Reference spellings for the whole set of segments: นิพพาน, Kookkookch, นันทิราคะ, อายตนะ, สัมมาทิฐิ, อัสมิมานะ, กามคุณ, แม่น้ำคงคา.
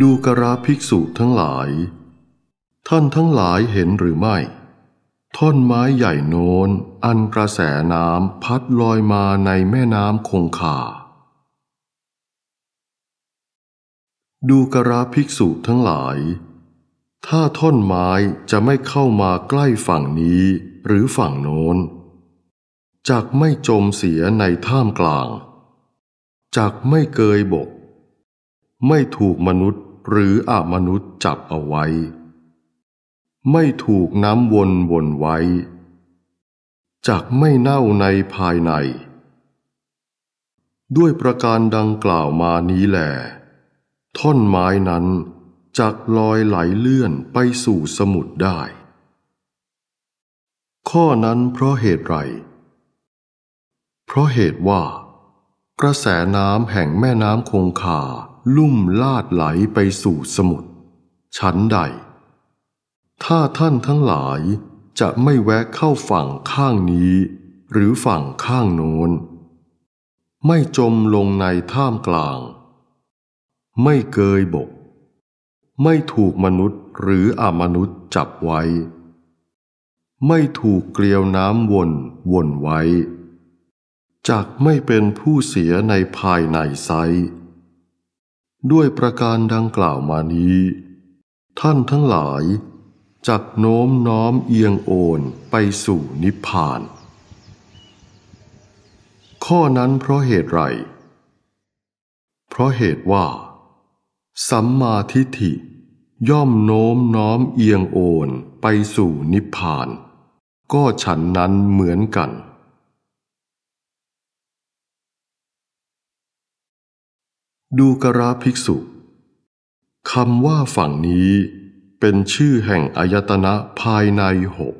ดูกราภิกษุทั้งหลายท่านทั้งหลายเห็นหรือไม่ท่อนไม้ใหญ่โน้นอันกระแสน้ำพัดลอยมาในแม่น้ำคงคาดูกราภิกษุทั้งหลายถ้าท่อนไม้จะไม่เข้ามาใกล้ฝั่งนี้หรือฝั่งโน้นจักไม่จมเสียในท่ามกลางจักไม่เกยบกไม่ถูกมนุษย์หรืออมนุษย์จับเอาไว้ไม่ถูกน้ำวนไว้จักไม่เน่าในภายในด้วยประการดังกล่าวมานี้แหลท่อนไม้นั้นจักลอยไหลเลื่อนไปสู่สมุทรได้ข้อนั้นเพราะเหตุไรเพราะเหตุว่ากระแสน้ำแห่งแม่น้ำคงคาลุ่มลาดไหลไปสู่สมุทรฉันใดถ้าท่านทั้งหลายจะไม่แวะเข้าฝั่งข้างนี้หรือฝั่งข้างโน้นไม่จมลงในท่ามกลางไม่เกยบกไม่ถูกมนุษย์หรืออมนุษย์จับไว้ไม่ถูกเกลียวน้ำวนไว้จักไม่เป็นผู้เสียในภายในไซด้วยประการดังกล่าวมานี้ท่านทั้งหลายจักโน้มน้อมเอียงโอนไปสู่นิพพานข้อนั้นเพราะเหตุไรเพราะเหตุว่าสัมมาทิฏฐิย่อมโน้มน้อมเอียงโอนไปสู่นิพพานก็ฉันนั้นเหมือนกันดูกราภิกษุคำว่าฝั่งนี้เป็นชื่อแห่งอายตนะภายในหก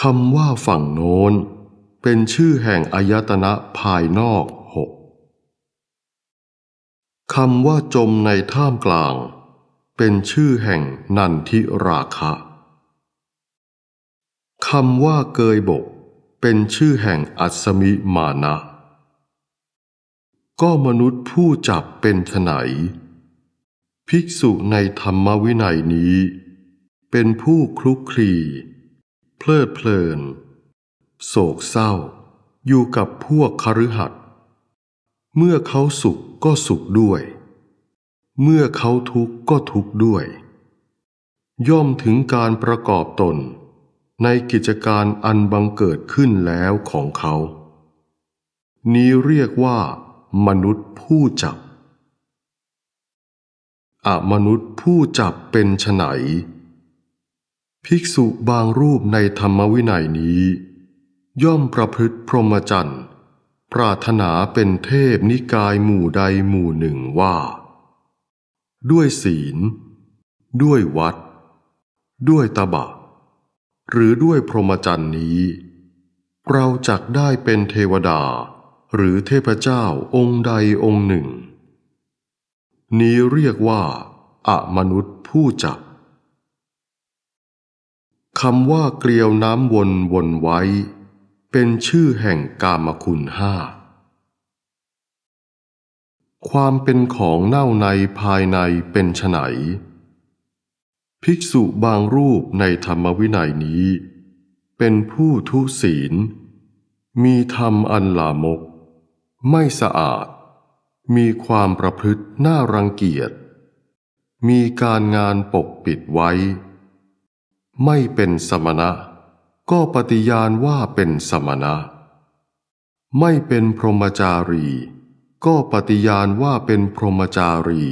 คำว่าฝั่งโน้นเป็นชื่อแห่งอายตนะภายนอกหกคำว่าจมในท่ามกลางเป็นชื่อแห่งนันทิราคะคำว่าเกยบกเป็นชื่อแห่งอัศมิมานะก็มนุษย์ผู้จับเป็นไฉนภิกษุในธรรมวินัยนี้เป็นผู้คลุกคลีเพลิดเพลินโศกเศร้าอยู่กับพวกคฤหัสถ์เมื่อเขาสุขก็สุขด้วยเมื่อเขาทุกข์ก็ทุกข์ด้วยย่อมถึงการประกอบตนในกิจการอันบังเกิดขึ้นแล้วของเขานี้เรียกว่ามนุษย์ผู้จับอมนุษย์ผู้จับเป็นไฉนภิกษุบางรูปในธรรมวินัยนี้ย่อมประพฤติพรหมจรรย์ปรารถนาเป็นเทพนิกายหมู่ใดหมู่หนึ่งว่าด้วยศีลด้วยวัดด้วยตบะหรือด้วยพรหมจรรย์นี้เราจักได้เป็นเทวดาหรือเทพเจ้าองค์ใดองค์หนึ่งนี้เรียกว่าอมนุษย์ผู้จับคำว่าเกลียวน้ำวนไว้เป็นชื่อแห่งกามคุณห้าความเป็นของเน่าในภายในเป็นไฉนภิกษุบางรูปในธรรมวินัยนี้เป็นผู้ทุศีลมีธรรมอันลามกไม่สะอาดมีความประพฤติน่ารังเกียจมีการงานปกปิดไว้ไม่เป็นสมณะก็ปฏิญาณว่าเป็นสมณะไม่เป็นพรหมจารีก็ปฏิญาณว่าเป็นพรหมจารี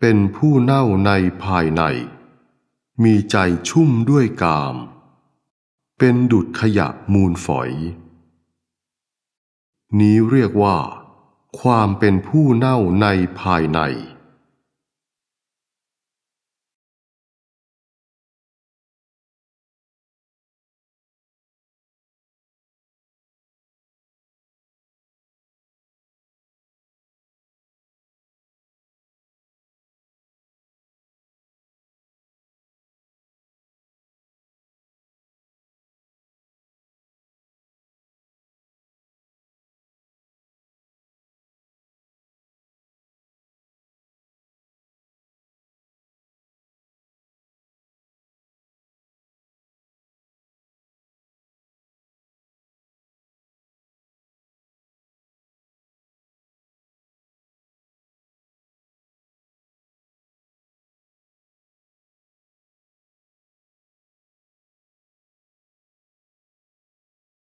เป็นผู้เน่าในภายในมีใจชุ่มด้วยกามเป็นดุจขยะมูลฝอยนี้เรียกว่าความเป็นผู้เน่าในภายใน